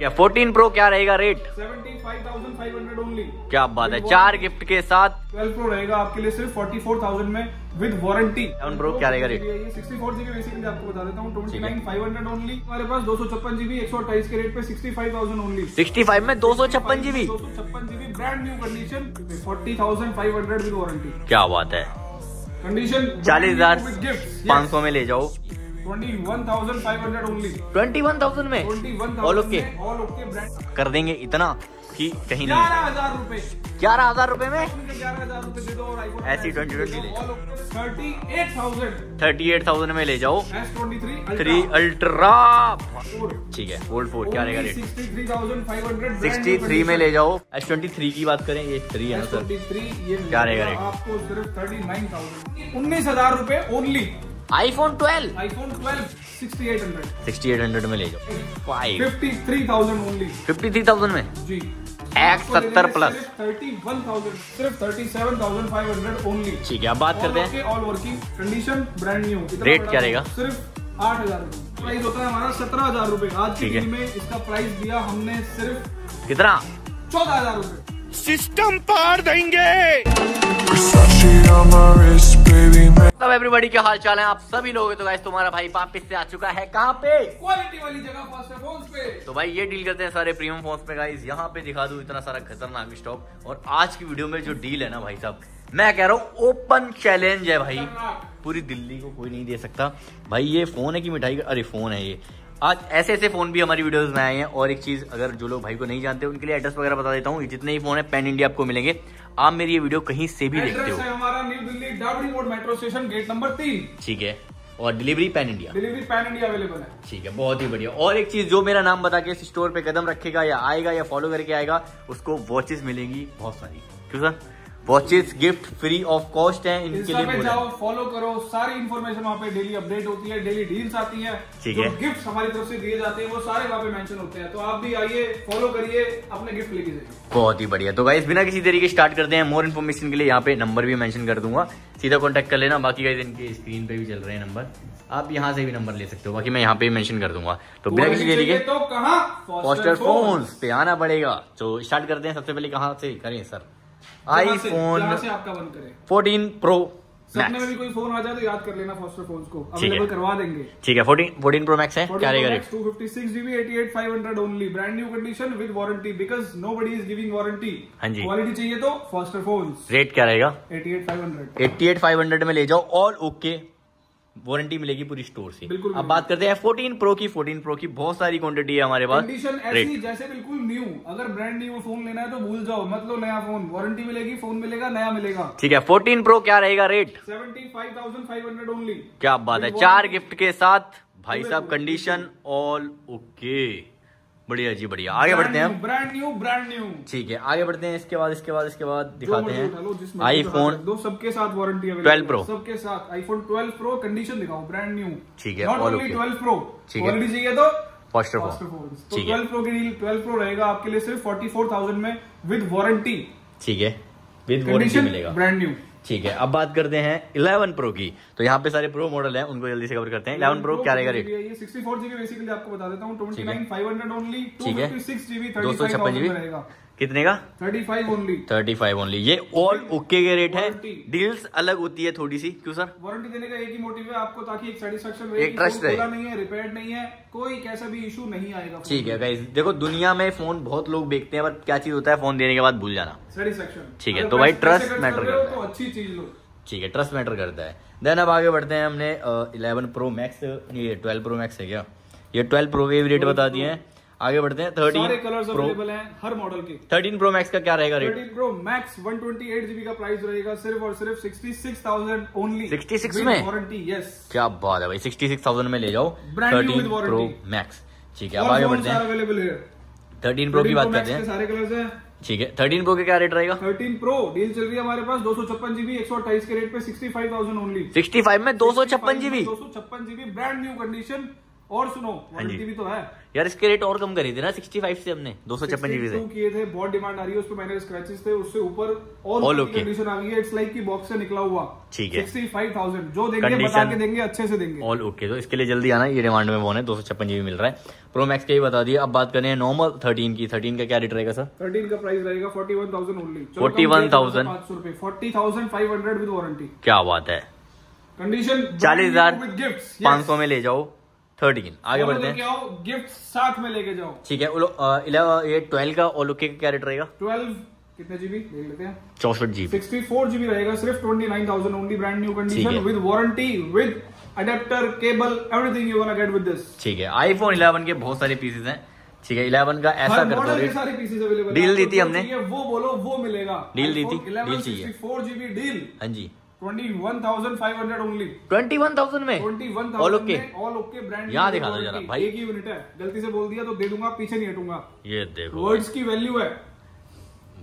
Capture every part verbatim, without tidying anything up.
या fourteen pro क्या रहेगा rate? Seventy five thousand five hundred only. क्या बात है, चार गिफ्ट के साथ। ट्वेल्व प्रो रहेगा आपके लिए सिर्फ फोर्टी फोर थाउजेंड में विद वारंटी। सेवन प्रो क्या रहेगा rate? Sixty four GB basically आपको बता देता हूँ, twenty nine thousand five hundred only. हमारे पास दो सौ छप्पन जीबी एक सौ अट्ठाईस के रेट पे sixty five thousand only. Sixty five में दो सौ छप्पन जीबी, दो सौ छप्पन GB brand new condition, forty thousand five hundred with warranty. क्या बात है, कंडीशन चालीस हजार पाँच सौ में ले जाओ। Twenty one thousand five hundred only, twenty one thousand में all okay, all okay brand कर देंगे इतना कि कहीं नहीं। ग्यारह हजार रुपए, ग्यारह हजार रुपए में ग्यारह हजार रुपए दे दो और आईफोन ऐसी ट्वेंटी ट्वेंटी ले जाओ। थर्टी एट थाउजेंड में ले जाओ एस ट्वेंटी थ्री अल्ट्रा। ठीक है, फोल्ड फोर क्या रहेगा rate? Sixty three thousand five hundred, sixty three में ले जाओ। एस ट्वेंटी थ्री की बात करें, ये थ्री है सर, क्या रहेगा रेट? आपको सिर्फ थर्टी नाइन थाउजेंड, उन्नीस हजार रुपए ओनली। IPhone twelve, iPhone twelve sixty eight hundred में ले जाओ। Fifty three thousand only, fifty three thousand में जी। X seventy plus thirty one thousand, सिर्फ thirty seven thousand five hundred only. ठीक है, अब बात करते हैं all working condition brand new. Rate क्या रहेगा? सिर्फ आठ हजार। प्राइस होता है हमारा सत्रह हजार रूपए। आज के दिन में इसका प्राइस दिया हमने सिर्फ कितना? चौदह हजार रूपए। सिस्टम पार देंगे। सब एवरीबॉडी, क्या हाल चाल है आप सभी लोगों के? तो गाइस तुम्हारा भाई वापस से आ चुका है। कहाँ पे? क्वालिटी वाली जगह, फॉस्टर फोन्स पे। तो भाई ये डील करते हैं सारे प्रीमियम फोन्स पे। गाइस यहाँ पे दिखा दूं इतना सारा खतरनाक स्टॉक। और आज की वीडियो में जो डील है ना भाई साहब, मैं कह रहा हूँ ओपन चैलेंज है भाई, पूरी दिल्ली को कोई नहीं दे सकता भाई। ये फोन है कि मिठाई का? अरे फोन है ये। आज ऐसे ऐसे फोन भी हमारी वीडियोस में आए हैं। और एक चीज, अगर जो लोग भाई को नहीं जानते उनके लिए एड्रेस वगैरह बता देता हूँ। जितने ही फोन है पैन इंडिया आपको मिलेंगे। आप मेरी ये वीडियो कहीं से भी देखते हो, हमारा New Delhi Dabri road metro station gate number तीन। ठीक है, और delivery pan India, delivery pan India available है। ठीक है, बहुत ही बढ़िया। और एक चीज, जो मेरा नाम बता के इस स्टोर पे कदम रखेगा या आएगा या फॉलो करके आएगा, उसको वॉचेस मिलेंगी बहुत सारी। क्यों sir? Watches gift free of cost है। इनके लिए जाओ, फॉलो करो, सारी इन्फॉर्मेशन वहाँ पे डेली अपडेट होती है, डेली डील्स आती है, जो गिफ्ट हमारी तरफ से दिए जाते हैं वो सारे वहाँ पे मेंशन होते हैं। तो आप भी आइए, फॉलो करिए, अपने गिफ्ट लेके जाइए। बहुत ही बढ़िया। तो गाइस बिना किसी तरीके स्टार्ट करते हैं। मोर इन्फॉर्मेशन के लिए यहाँ पे नंबर भी मेंशन कर दूंगा, सीधा कॉन्टेक्ट कर लेना। बाकी गाइस इनके स्क्रीन पे भी चल रहे हैं नंबर, आप यहाँ से भी नंबर ले सकते हो। बाकी मैं यहाँ पे मेंशन कर दूंगा। तो बिना किसी तरीके तो कहाँ फॉस्टर फोन्स पे आना पड़ेगा। तो स्टार्ट करते हैं। सबसे पहले कहाँ से करें सर? IPhone fourteen pro. सपने में भी कोई फोन आ जाए तो याद कर लेना, फॉस्टर फोन्स को अवेलेबल करवा देंगे। ठीक है, फोर्टीन फोर्टीन प्रो मैक्स है, क्या रहेगा rate? Two fifty six GB, eighty eight thousand five hundred only, brand new condition with warranty, because nobody is giving warranty. हां जी, क्वालिटी चाहिए तो फॉस्टर फोन्स। रेट क्या रहेगा? Eighty eight thousand five hundred, eighty eight thousand five hundred में ले जाओ। All okay, warranty मिलेगी पूरी स्टोर से। अब बात करते हैं फोर्टीन प्रो की। फोर्टीन प्रो की बहुत सारी क्वांटिटी है हमारे पास। कंडीशन ऐसी जैसे बिल्कुल न्यू। अगर ब्रांड न्यू फोन लेना है तो भूल जाओ, मतलब नया फोन, वारंटी मिलेगी, फोन मिलेगा, नया मिलेगा। ठीक है, फोर्टीन प्रो क्या रहेगा rate? Seventy five thousand five hundred only. क्या बात है, चार गिफ्ट के साथ भाई साहब। कंडीशन ऑल ओके, बढ़िया जी, बढ़िया। आगे बढ़ते हैं, ब्रांड न्यू, ब्रांड न्यू। ठीक है, आगे बढ़ते हैं। इसके बाद इसके बाद इसके बाद दिखाते हैं आईफोन दो, सबके साथ वारंटी अवेलेबल, ट्वेल्व प्रो सबके साथ। आईफोन ट्वेल्व प्रो कंडीशन दिखाओ, ब्रांड न्यू। ठीक है, not only twelve pro, quality चाहिए तो फॉस्टर फोन्स। ठीक है, ट्वेल्व प्रो की डील, ट्वेल्व प्रो रहेगा आपके लिए सिर्फ फोर्टी फोर थाउजेंड में विद वारंटी। ठीक है, विद वारंटी मिलेगा, ब्रांड न्यू। ठीक है, अब बात करते हैं इलेवन प्रो की। तो यहाँ पे सारे प्रो मॉडल हैं, उनको जल्दी से कवर करते हैं। इलेवन प्रो क्या रहेगा रेट? ये सिक्सटी फोर जीबी बेसिकली आपको बता देता हूँ, twenty nine thousand five hundred only. ठीक है, टू फिफ्टी सिक्स जीबी रहेगा। कितने का? Thirty five only, thirty five only. ये ऑल ओके के रेट है। डील्स अलग होती है थोड़ी सी। क्यों सर? वारंटी देने का एक ही मोटिव है आपको, ताकि एक सैटिस्फैक्शन रहे, एक ट्रस्ट रहे, नहीं है रिपेयर नहीं है, कोई कैसा भी इशू नहीं आएगा। ठीक है गाइस, देखो दुनिया में फोन बहुत लोग देखते हैं, पर क्या चीज होता है फोन देने के बाद भूल जाना, सैटिस्फैक्शन। ठीक है, तो भाई ट्रस्ट मैटर करता है, अच्छी चीज लो। ठीक है, ट्रस्ट मैटर करता है। देन अब आगे बढ़ते हैं। हमने इलेवन प्रो मैक्स, ये ट्वेल्व प्रो मैक्स है क्या? ये ट्वेल्व प्रो के रेट बता दिए हैं। आगे बढ़ते हैं। थर्टीन कलर्स अवेलेबल हैं हर मॉडल के। थर्टीन प्रो मैक्स का क्या रहेगा rate? Thirteen pro max one twenty eight GB का प्राइस रहेगा सिर्फ और सिर्फ sixty six thousand only. Sixty six में वारंटी, यस। क्या बात है भाई, सिक्सटी सिक्स थाउजेंड में ले जाओ, थर्टीन प्रो मैक्स। ठीक है, अब आगे बढ़ते हैं। अवेलेबल है थर्टीन प्रो की बात करते हैं, सारे कलर्स हैं। ठीक है, थर्टीन प्रो के क्या रेट रहेगा? थर्टीन प्रो डील चल रही है हमारे पास दो सौ छप्पन जीबी, एक सौ अट्ठाईस के रेट पे sixty five thousand only. Sixty five में दो सौ छप्पन जीबी, दो सौ छप्पन जीबी ब्रांड न्यू कंडीशन, और सुनो वारंटी भी तो है यार, इसके रेट और कम करी थी ना पैंसठ से, हमने दो सौ छप्पन जीबी से किए थे, बहुत डिमांड आ रही है उस पे, माइनर स्क्रैचेस थे उससे ऊपर और कंडीशन आ गई है, इट्स लाइक की बॉक्स से निकला हुआ, ठीक है पैंसठ हज़ार जो देंगे बता के देंगे, अच्छे से देंगे, ऑल ओके। तो इसके लिए जल्दी आना, ये डिमांड में फोन है, दो सौ छप्पन जीबी मिल रहा है। प्रो मैक्स के ही बता दिए, अब बात करें नॉर्मल थर्टीन की, थर्टीन का क्या रेट रहेगा सर? थर्टीन का प्राइस रहेगा इकतालीस हज़ार ओनली, इकतालीस हज़ार चालीस हज़ार पाँच सौ विद वारंटी, क्या बात है, कंडीशन चालीस हज़ार पाँच सौ में ले जाओ थर्टीन। आगे बढ़ते हैं, गिफ्ट साथ में लेके जाओ, ठीक है। ये ट्वेल्व का और ओके का क्या रेट रहेगा? ट्वेल्व कितने जीबी देख लेते हैं, चौसठ जीबी, सिक्सटी फोर जीबी रहेगा, सिर्फ उनतीस हज़ार only, brand new condition with warranty, with adapter, cable, everything you want to get with this, ठीक है। आईफोन इलेवन के बहुत सारे पीसेस हैं, ठीक है, इलेवन का ऐसा कर दो, डील दी थी हमने, वो बोलो वो मिलेगा, डील दी थी, डील चाहिए, फोर जीबी डील, हाँ जी, इक्कीस हज़ार पाँच सौ ओनली, इक्कीस हज़ार में, इक्कीस हज़ार all okay, all okay brand, यहाँ दिखा दो जरा भाई, एक ही यूनिट है, गलती से बोल दिया तो दे दूंगा, पीछे नहीं हटूंगा, ये देखो वर्ड्स की वैल्यू है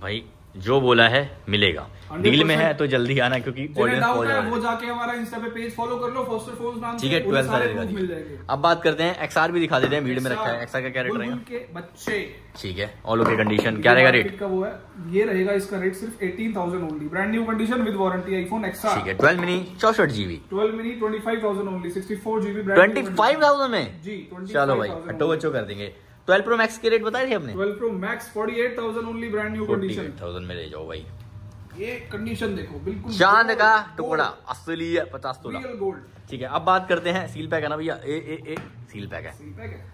भाई, जो बोला है मिलेगा, डील में है तो जल्दी आना, क्योंकि ऑडियंस कॉल है, वो जाके हमारा इंस्टा पे पेज फॉलो कर लो, फोस्टर फोन्स नाम, ठीक है, ट्वेल्व सारे मिल जाएंगे। अब बात करते हैं एक्सआर भी दिखा देते हैं, भीड़ में रखा है, एक्सआर का क्या रेट रहेगा? बच्चे, ठीक है, ऑल ओके कंडीशन, क्या रहेगा रेट का? वो है ये रहेगा, इसका रेट सिर्फ अठारह हज़ार only, brand new condition with warranty, iPhone XR, ठीक है, ट्वेल्व मिनी चौसठ जीबी, ट्वेल्व मिनी पच्चीस हज़ार ओनली, चौंसठ जीबी ब्रांड, पच्चीस हज़ार में जी, चलो भाई हट्टो बच्चों कर देंगे। ट्वेल्व प्रो मैक्स के रेट बताए थे हमने, ट्वेल्व प्रो मैक्स अड़तालीस हज़ार ओनली, ब्रांड न्यू कंडीशन, अड़तालीस हज़ार में ले जाओ भाई, ये कंडीशन देखो बिल्कुल चांद का टुकड़ा, असली है, पचास तोला गोल्ड, ठीक है। अब बात करते हैं सील पैक है ना भैया, ए ए ए सील पैक है, सील पैक है,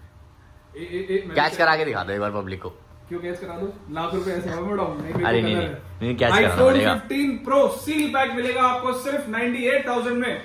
ए ए ए कैच करा के दिखा दो एक बार पब्लिक को, क्यों कैच करा दो, लाख रुपए ऐसे हो मैडम, अरे नहीं नहीं कैच कराना पड़ेगा। पंद्रह प्रो सील पैक मिलेगा आपको सिर्फ अट्ठानवे हज़ार में,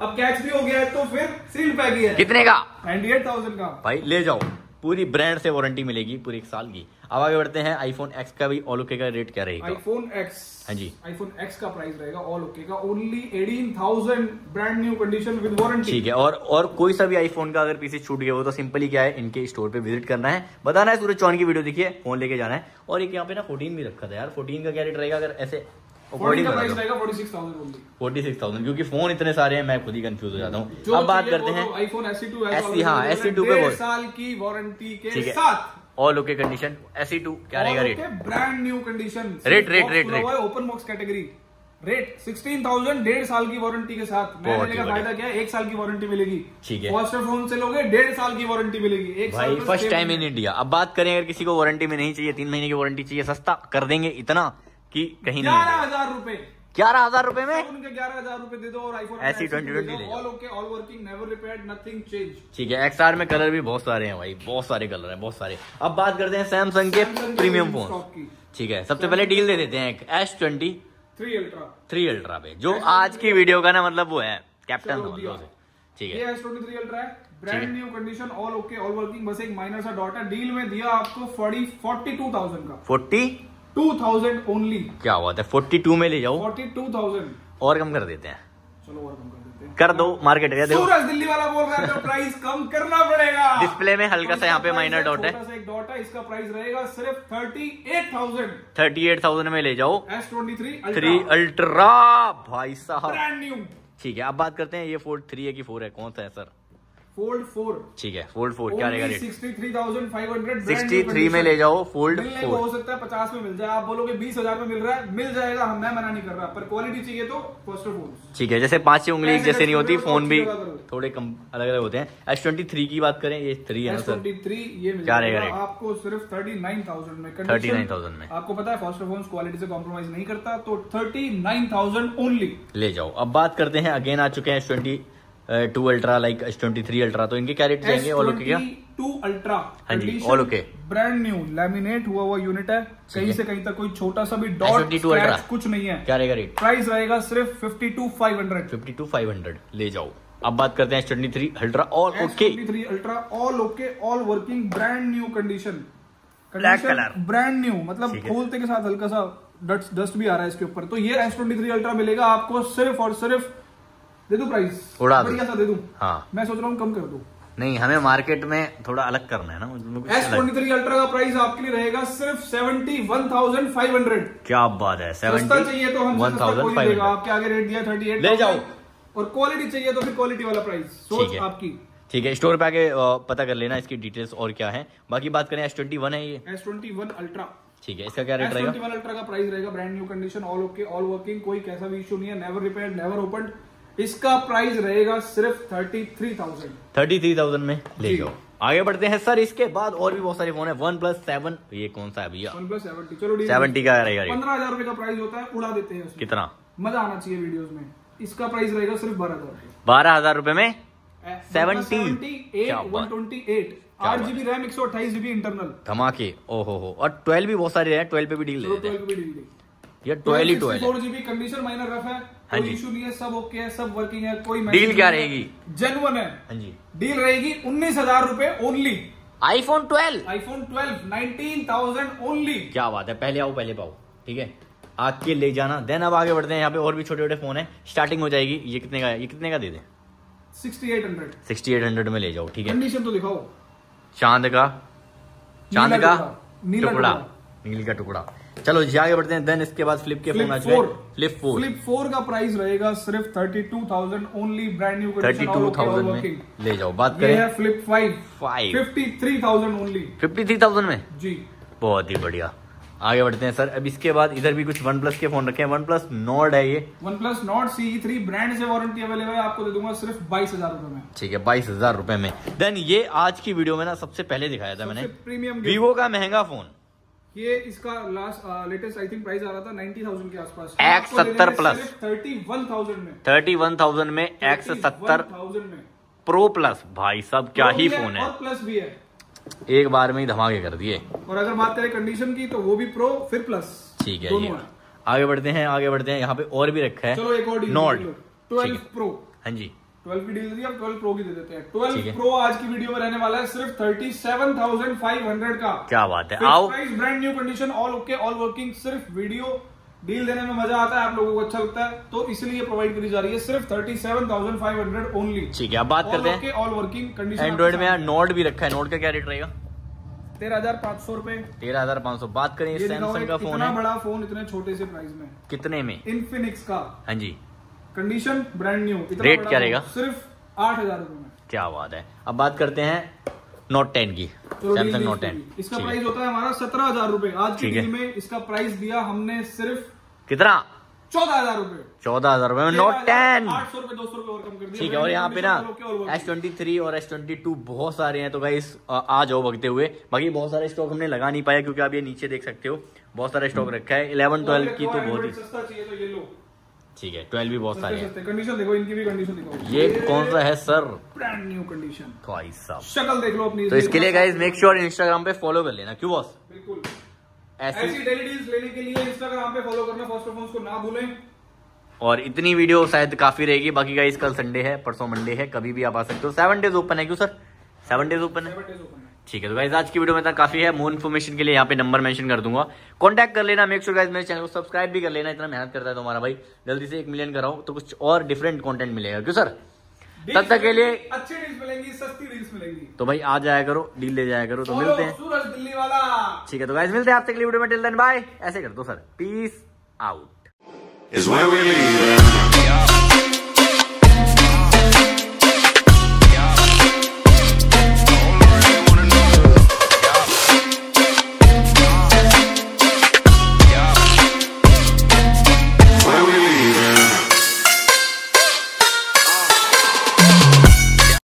अब कैच भी हो गया है तो फिर सील पैक ही है, कितने का? अट्ठानवे हज़ार का भाई, ले जाओ, पूरी ब्रांड से वारंटी मिलेगी पूरी एक साल की। अब आगे बढ़ते हैं, आईफोन एक्स का भी ऑल ओके का रेट क्या रहेगा? आईफोन एक्स, हाँ जी, आईफोन एक्स का प्राइस रहेगा ऑल ओके का ओनली अठारह हज़ार, brand new condition with warranty, ठीक है। और और कोई सा भी आईफोन का अगर पीसी छूट गया हो तो सिंपली क्या है, इनके स्टोर पे विजिट करना है, बताना है सूरज चौहान की वीडियो देखिए, फोन लेके जाना है। और एक यहाँ पे ना फोर्टीन भी रखा था यार, फोर्टीन का क्या रेट रहेगा? अगर ऐसे फोर्टीन का प्राइस रहेगा छियालीस हज़ार, क्योंकि फोन इतने सारे हैं मैं खुद ही कंफ्यूज हो जाता हूँ। अब बात करते हैं आईफोन एस ई टू, हाँ एस ई टू पे साल की वारंटी के साथ all okay condition, S E two क्या रहेगा रेट? Brand new condition, rate rate rate rate open box category, rate सोलह हज़ार, डेढ़ साल की वारंटी के साथ, मैं लेने का फायदा क्या है, एक साल की वारंटी मिलेगी, ठीक है, फर्स्ट फोन से लोगे डेढ़ साल की वारंटी मिलेगी, एक भाई फर्स्ट टाइम इन इंडिया। अब बात करें अगर किसी को वारंटी में नहीं चाहिए, तीन महीने की वारंटी चाहिए, सस्ता कर देंगे इतना कि कहीं नहीं, ग्यारह हजार रूपए, ग्यारह हजार रूपए में उनके ग्यारह हजार रूपए दे दो और आईफोन एस ट्वेंटी ट्वेंटी ले जाओ, all okay, all working, never repaired, nothing change, ठीक है। एक्सआर में कलर भी बहुत सारे हैं भाई, बहुत सारे कलर हैं, बहुत सारे। अब बात करते हैं सैमसंग के प्रीमियम फोन, ठीक है, सबसे पहले डील दे देते हैं एक S twenty three ultra, three ultra पे, जो आज की वीडियो का ना मतलब वो है कैप्टन, ठीक है, एस ट्वेंटी थ्री अल्ट्रा है, brand new condition, all okay, all working, बस एक माइनर सा डॉट है, डील में दिया आपको फोर्टी टू थाउज़ेंड का, फोर्टी टू थाउजेंड ओनली, क्या बात है, फोर्टी टू में ले जाओ, फोर्टी टू थाउजेंड और कम कर देते हैं, चलो और कम कर देते हैं, कर दो मार्केट का, सूरज दिल्ली वाला बोल रहा है तो प्राइस कम करना पड़ेगा। डिस्प्ले में हल्का सा यहाँ पे माइनर डॉट है, एक डॉट है, इसका प्राइस रहेगा सिर्फ thirty eight thousand thirty eight thousand में ले जाओ S twenty three three ultra भाई साहब, ब्रांड न्यू, ठीक है। अब बात करते हैं ये फोल्ड थ्री है कि फोर है, कौन सा है सर? फोल्ड फोर, ठीक है, फोल्ड फोर क्या रहेगा rate? Sixty three thousand five hundred, sixty three में ले जाओ, फोल्ड फोर हो सकता है पचास में मिल जाए, आप बोलोगे बीस हज़ार में मिल रहा है, मिल जाएगा, मैं मना नहीं कर रहा, पर क्वालिटी चाहिए तो फोस्टर फोन्स, ठीक है, जैसे पांच छह उंगली जैसे नहीं होती, फोन भी थोड़े कम अलग अलग होते हैं। एस ट्वेंटी थ्री की बात करें, ये थ्री है सर, थ्री ये क्या रहेगा रेट आपको? सिर्फ थर्टी नाइन थाउजेंड में, थर्टी नाइन थाउजेंड में, आपको पता है फोस्टर फोन्स क्वालिटी से कॉम्प्रोमाइज नहीं करता, तो थर्टी नाइन थाउजेंड ओनली ले जाओ। अब बात करते हैं, अगेन आ चुके हैं S twenty two ultra, like S twenty three ultra, तो इनके क्या रेट जाएंगे? ऑल ओके, क्या टू अल्ट्रा, हाँ जी, all okay, brand new, laminate हुआ हुआ यूनिट है, कहीं से कहीं तक कोई छोटा सा भी डॉट स्क्रैच कुछ नहीं है, क्या रहेगा रेट? प्राइस रहेगा सिर्फ fifty two five hundred fifty two five hundred ले जाओ। अब बात करते हैं S twenty three ultra, all okay, three ultra all okay, all working, brand new condition, black colour, brand new, मतलब खोलते के साथ हल्का सा डस्ट डस्ट भी आ रहा है इसके ऊपर, तो ये एस ट्वेंटी थ्री अल्ट्रा मिलेगा आपको सिर्फ और सिर्फ, दे दू प्राइस थोड़ा सा दे दूं, हाँ मैं सोच रहा हूँ कम कर दूं, नहीं हमें मार्केट में थोड़ा अलग करना है ना। एस ट्वेंटी थ्री अल्ट्रा का प्राइस आपके लिए रहेगा सिर्फ seventy one thousand five hundred, क्या बात है, सस्ता चाहिए तो हम आपके आगे रेट दिया थर्टी एट, ले जाओ, और क्वालिटी चाहिए तो फिर क्वालिटी वाला प्राइस, सोच आपकी। ठीक है, स्टोर पे आके पता कर लेना इसकी डिटेल्स और क्या है। बाकी बात करें एस ट्वेंटी वन है ये, एस ट्वेंटी वन अल्ट्रा, ठीक है, इसका क्या रेट रहेगा? एस ट्वेंटी वन अल्ट्रा का प्राइस रहेगा, brand new condition, all okay, all working, कोई कैसा भी इशू नहीं है, नेवर रिपेयर्ड, नेवर ओपन्ड, इसका प्राइस रहेगा सिर्फ thirty three thousand thirty three thousand में ले जाओ। आगे बढ़ते हैं सर, इसके बाद और भी बहुत सारे फोन है, वन प्लस सेवन, ये कौन सा है भैया? वन प्लस सेवन, चलो सेवेंटी का रहेगा, पंद्रह हजार रुपए का प्राइस होता है, उड़ा देते हैं उसमें। कितना मजा आना चाहिए वीडियोस में, इसका प्राइस रहेगा सिर्फ बारह हजार बारह हजार रूपये में seventy eight one twenty eight, आठ जीबी रैम, एक सौ अट्ठाईस जीबी इंटरनल, धमाके। ओहो हो, और ट्वेल्व भी बहुत सारे हैं, ट्वेल्व पे भी डील है, four GB condition minor rough है, हाँ जी, इशू नहीं है, सब ओके है, सब वर्किंग है, कोई डील क्या रहेगी? जेन्युइन है, हाँ जी, डील रहेगी उन्नीस हजार रूपए only. IPhone twelve, iPhone twelve nineteen thousand only, क्या बात है, पहले आओ पहले पाओ, ठीक है, आके ले जाना। देन अब आगे बढ़ते हैं, यहाँ पे और भी छोटे छोटे फोन है, स्टार्टिंग हो जाएगी। ये कितने का, ये कितने का दे दे? Sixty eight hundred sixty eight hundred में ले जाओ, ठीक है, कंडीशन तो दिखाओ, चांद का चांद का टुकड़ा, नील का टुकड़ा। चलो जी आगे बढ़ते हैं। देन इसके बाद फ्लिप के फोन आ चुके हैं, फ्लिप फोर, फ्लिप फोर का प्राइस रहेगा सिर्फ thirty two thousand only, brand new thirty two thousand में ले जाओ। बात करें flip five, five fifty three thousand only, fifty three thousand में, जी बहुत ही बढ़िया। आगे बढ़ते हैं सर, अब इसके बाद इधर भी कुछ वन प्लस के फोन रखे हैं। वन प्लस नॉर्ड है ये, one plus Nord C three, brand से वारंटी अवेलेबल है, आपको दे दूंगा सिर्फ बाईस हजार रूपये में, ठीक है, बाईस हजार रूपये में। देन ये आज की वीडियो में ना सबसे पहले दिखाया था मैंने, प्रीमियम वीवो का महंगा फोन, ये इसका last latest I think price आ रहा था नब्बे हज़ार के आसपास, एक्स सत्तर प्लस इकतीस हज़ार में, इकतीस हज़ार में एक्स सत्तर प्रो प्लस, भाई सब क्या ही फोन है, प्लस भी है, एक बार में ही धमाके कर दिए। और अगर बात करें कंडीशन की तो वो भी प्रो फिर प्लस, ठीक है, ये है। आगे बढ़ते हैं, आगे बढ़ते हैं, यहाँ पे और भी रखा है, चलो एक और नॉर्ड ट्वेल्व प्रो, हाँ जी, ट्वेल्व की डील दी, अब ट्वेल्व प्रो की दे देते हैं। ट्वेल्व प्रो आज की वीडियो में रहने वाला है सिर्फ सैंतीस हज़ार पाँच सौ का, क्या बात है, आओ, price brand new condition, all okay, all working, सिर्फ वीडियो डील देने में मजा आता है, आप लोगों को अच्छा लगता है, तो इसलिए प्रोवाइड करी जा रही है सिर्फ सैंतीस हज़ार पाँच सौ ओनली, ठीक है। अब बात करते हैं ऑल वर्किंग कंडीशन, एंड्रॉइड में नोट भी रखा है, नोट का क्या रेट रहेगा? तेरह हजार पाँच सौ रूपये, तेरह हजार पाँच सौ। बात करें सैमसंग का फोन, इतना बड़ा फोन इतने छोटे से प्राइस में, कितने में? इनफिनिक्स का, हाँ जी, कंडीशन ब्रांड न्यू, रेट क्या रहेगा? सिर्फ आठ हजार रूपये में, क्या बात है। अब बात करते हैं नोट टेन की, सैमसंग नोट टेन, इसका प्राइस होता है हमारा सत्रह हजार रूपये, आज की डील में इसका प्राइस दिया हमने सिर्फ कितना? चौदह हजार रूपये, चौदह हजार रूपये में नोट टेन, आठ सौ रूपये दो सौ रूपये और कम कर दिया, ठीक है। और यहाँ पे ना एस ट्वेंटी थ्री और एस ट्वेंटी टू बहुत सारे हैं, तो गाइस आ जाओ भगते हुए। बाकी बहुत सारे स्टॉक हमने लगा नहीं पाया क्योंकि आप ये नीचे देख सकते हो बहुत सारा स्टॉक रखा है। इलेवन ट्वेल्व की तो बहुत ही, ठीक है, ट्वेल्व भी बहुत सारे हैं, कंडीशन देखो, इनकी भी कंडीशन देखो, ये कौन सा है सर? ब्रांड न्यू कंडीशन, भाई साहब शक्ल देख लो अपनी। तो इसके लिए गाइस मेक श्योर इंस्टाग्राम पे फॉलो कर लेना, क्यों बॉस? बिल्कुल, ऐसी डेली डील्स लेने के लिए इंस्टाग्राम पे फॉलो करना फॉस्टर फोन्स को ना भूलें। और इतनी वीडियो शायद काफी रहेगी। बाकी गाइस कल संडे है, परसों मंडे है, कभी भी आप आ सकते हो, सेवन डेज ओपन है, क्यों सर? सेवन डेज ओपन है, ठीक है। तो गाइस आज की वीडियो में इतना काफी है। मोर इन्फॉर्मेशन के लिए यहाँ पे नंबर मेंशन कर दूंगा, कांटेक्ट कर लेना। मेक श्योर गाइस मेरे चैनल को सब्सक्राइब भी कर लेना, इतना मेहनत करता है तो हमारा भाई, जल्दी से एक मिलियन कराओ तो कुछ और डिफरेंट कंटेंट मिलेगा, क्यों सर? तब तक के लिए अच्छी डील्स मिलेंगी, सस्ती डील्स मिलेंगी, तो भाई आ जाया करो, डील ले जाया करो। तो मिलते हैं सूरज दिल्ली वाला, ठीक है। तो गाइस मिलते हैं आपसे अगली वीडियो में, टिल देन बाय। ऐसे कर दो सर, पीस आउट।